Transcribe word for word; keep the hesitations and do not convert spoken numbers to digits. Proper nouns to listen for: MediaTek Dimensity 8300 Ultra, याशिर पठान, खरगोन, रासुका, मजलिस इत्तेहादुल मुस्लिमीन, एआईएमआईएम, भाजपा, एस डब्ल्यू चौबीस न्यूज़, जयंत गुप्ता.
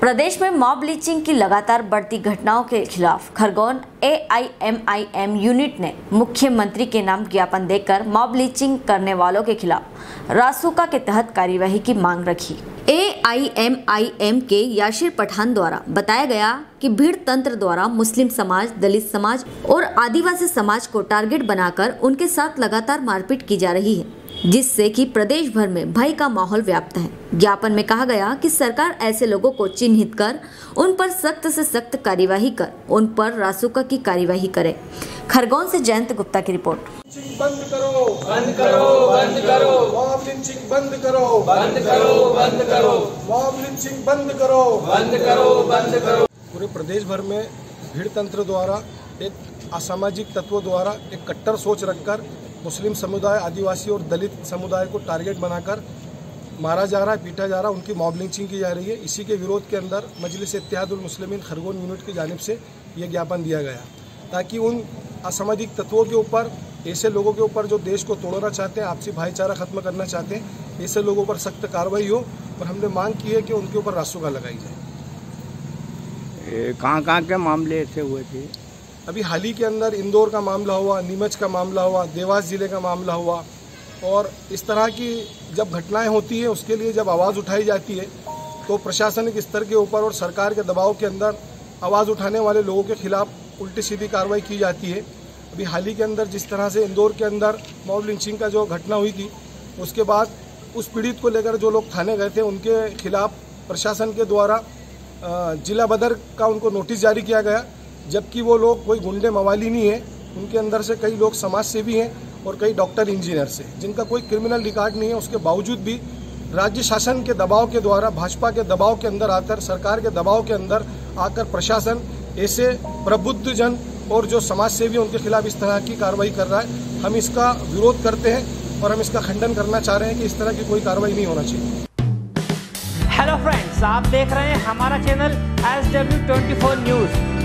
प्रदेश में mob lynching की लगातार बढ़ती घटनाओं के खिलाफ खरगोन एआईएमआईएम यूनिट ने मुख्यमंत्री के नाम ज्ञापन देकर मॉब लिंचिंग करने वालों के खिलाफ रासुका के तहत कार्यवाही की मांग रखी। एआईएमआईएम के याशिर पठान द्वारा बताया गया कि भीड़ तंत्र द्वारा मुस्लिम समाज, दलित समाज और आदिवासी समाज को टारगेट बनाकर उनके साथ लगातार मारपीट की जा रही है, जिससे कि प्रदेश भर में भय का माहौल व्याप्त है। ज्ञापन में कहा गया कि सरकार ऐसे लोगों को चिन्हित कर उन पर सख्त से सख्त कार्यवाही कर उन पर रासुका की कार्यवाही करे। खरगोन से जयंत गुप्ता की रिपोर्ट। बंद करो, बंद करो, बंद करो, मॉब लिंचिंग बंद करो, बंद करो, बंद करो, मॉब लिंचिंग बंद करो, बंद करो, बंद करो। पूरे प्रदेश भर में भीड़ तंत्र द्वारा, एक असामाजिक तत्वों द्वारा एक कट्टर सोच रखकर मुस्लिम समुदाय, आदिवासी और दलित समुदाय को टारगेट बनाकर मारा जा रहा है, पीटा जा रहा है, उनकी मॉब लिंचिंग की जा रही है। इसी के विरोध के अंदर मजलिस इत्तेहादुल मुस्लिमीन खरगोन यूनिट की जानिब से ये ज्ञापन दिया गया, ताकि उन असामाजिक तत्वों के ऊपर, ऐसे लोगों के ऊपर जो देश को तोड़ना चाहते हैं, आपसी भाईचारा खत्म करना चाहते हैं, ऐसे लोगों पर सख्त कार्रवाई हो। और हमने मांग की है कि उनके ऊपर रासुका लगाई जाए। कहाँ कहाँ के मामले ऐसे हुए थे? अभी हाल ही के अंदर इंदौर का मामला हुआ, नीमच का मामला हुआ, देवास ज़िले का मामला हुआ। और इस तरह की जब घटनाएं होती है, उसके लिए जब आवाज़ उठाई जाती है, तो प्रशासनिक स्तर के ऊपर और सरकार के दबाव के अंदर आवाज़ उठाने वाले लोगों के खिलाफ उल्टी सीधी कार्रवाई की जाती है। अभी हाल ही के अंदर जिस तरह से इंदौर के अंदर मॉब लिंचिंग का जो घटना हुई थी, उसके बाद उस पीड़ित को लेकर जो लोग थाने गए थे, उनके खिलाफ प्रशासन के द्वारा जिला बदर का उनको नोटिस जारी किया गया, जबकि वो लोग कोई गुंडे मवाली नहीं है। उनके अंदर से कई लोग समाज से भी हैं और कई डॉक्टर इंजीनियर से, जिनका कोई क्रिमिनल रिकॉर्ड नहीं है। उसके बावजूद भी राज्य शासन के दबाव के द्वारा, भाजपा के दबाव के अंदर आकर, सरकार के दबाव के अंदर आकर प्रशासन ऐसे प्रबुद्ध जन और जो समाज सेवी उनके खिलाफ इस तरह की कार्रवाई कर रहा है। हम इसका विरोध करते हैं और हम इसका खंडन करना चाह रहे हैं कि इस तरह की कोई कार्रवाई नहीं होना चाहिए। हेलो फ्रेंड्स, आप देख रहे हैं हमारा चैनल एस डब्ल्यू चौबीस न्यूज़।